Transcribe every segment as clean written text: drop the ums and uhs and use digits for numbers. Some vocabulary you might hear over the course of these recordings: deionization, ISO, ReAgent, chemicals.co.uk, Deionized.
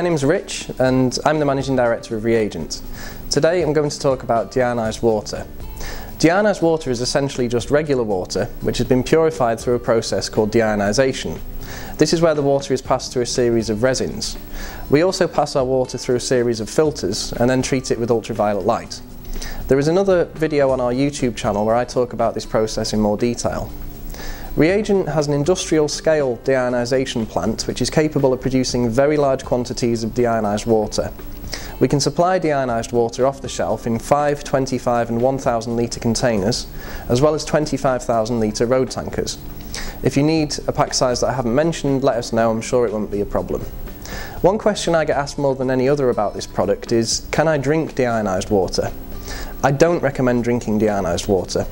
My name's Rich and I'm the Managing Director of ReAgent. Today I'm going to talk about deionized water. Deionized water is essentially just regular water which has been purified through a process called deionization. This is where the water is passed through a series of resins. We also pass our water through a series of filters and then treat it with ultraviolet light. There is another video on our YouTube channel where I talk about this process in more detail. ReAgent has an industrial scale deionization plant which is capable of producing very large quantities of deionized water. We can supply deionized water off the shelf in 5, 25 and 1,000 litre containers as well as 25,000 litre road tankers. If you need a pack size that I haven't mentioned, let us know, I'm sure it won't be a problem. One question I get asked more than any other about this product is, can I drink deionized water? I don't recommend drinking deionized water.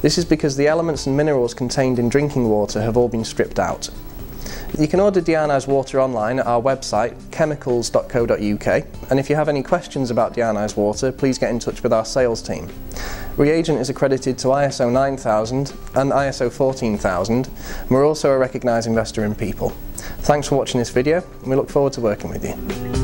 This is because the elements and minerals contained in drinking water have all been stripped out. You can order deionized water online at our website chemicals.co.uk, and if you have any questions about deionized water please get in touch with our sales team. ReAgent is accredited to ISO 9000 and ISO 14000 and we're also a recognised investor in people. Thanks for watching this video and we look forward to working with you.